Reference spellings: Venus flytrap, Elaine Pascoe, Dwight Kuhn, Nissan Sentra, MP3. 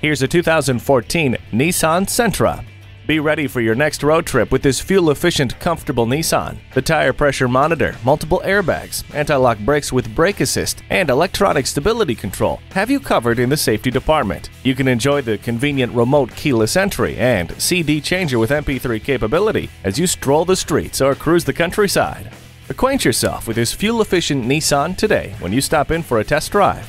Here's a 2014 Nissan Sentra. Be ready for your next road trip with this fuel-efficient, comfortable Nissan. The tire pressure monitor, multiple airbags, anti-lock brakes with brake assist, and electronic stability control have you covered in the safety department. You can enjoy the convenient remote keyless entry and CD changer with MP3 capability as you stroll the streets or cruise the countryside. Acquaint yourself with this fuel-efficient Nissan today when you stop in for a test drive.